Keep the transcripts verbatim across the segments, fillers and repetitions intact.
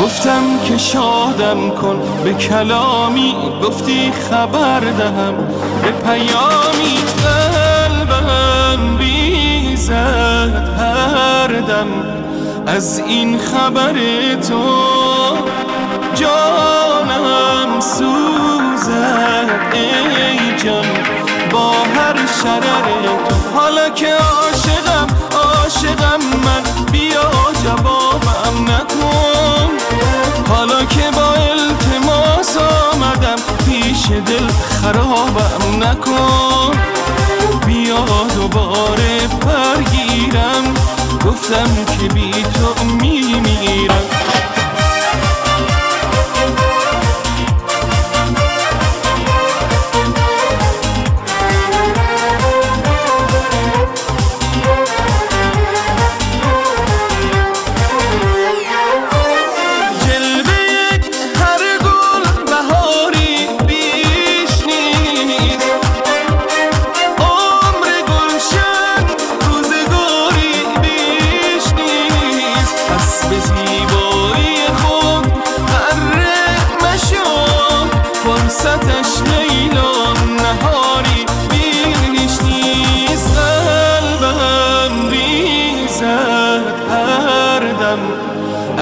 گفتم که شادم کن به کلامی، گفتی خبر دهم به پیامی. قلبم بیزد هر دم از این خبر تو، جانم سوزد ای جان با هر شرر تو. حالا که عاشقم عاشقم من، بیا جوابم نکن. حالا که با التماس آمدم پیش دل، خرابم نکن. بیا دوباره برگیرم، گفتم که بی تو میمیرم.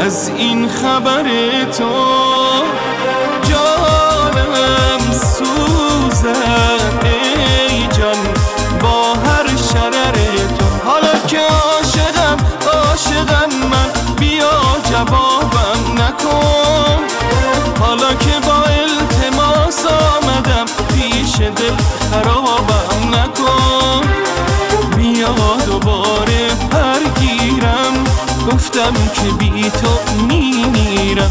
از این خبر تو، جانم سوزد ای جان با هر شرر تو. حالا که عاشقم عاشقم من، بیا جوابم نکن. حالا که با التماس آمدم پیش دل، خرابم نکن. بیا دوباره برگیرم، گفتم که بی تو میمیرم.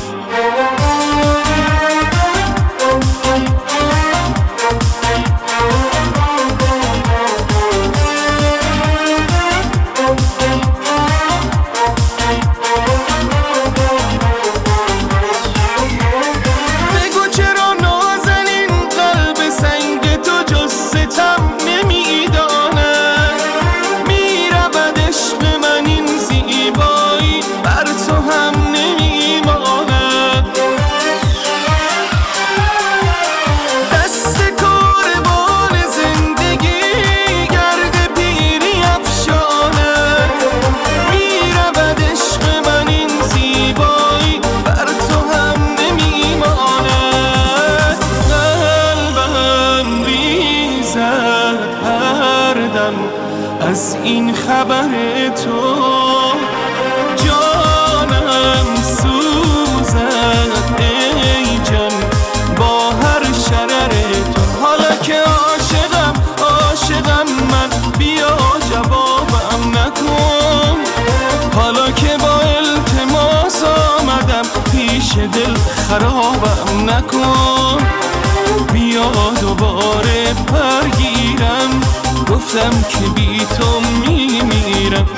بگو چرا نازنین قلب سنگ تو جز ستم نمیداند؟ میرود عشق من این زیبا تو هم نمیماند. دست کاروان زندگی گرد پیری افشاند. میرود عشق من این زیبایی، بر تو هم نمیماند. قلبم ریزد هر دم از این خبر تو، دل خرابم نکن. بیا دوباره برگیرم، گفتم که بی تو میمیرم.